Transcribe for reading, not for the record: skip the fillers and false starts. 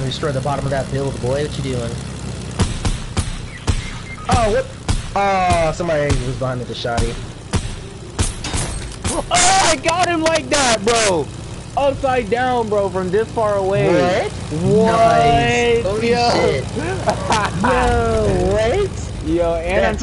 can destroy the bottom of that build, boy. What you doing? Oh, what? Oh, somebody was behind me with a shotty. Oh, I got him like that, bro. Upside down, bro, from this far away. What? What? Nice. Holy shit. Yo, what? Yo, and that's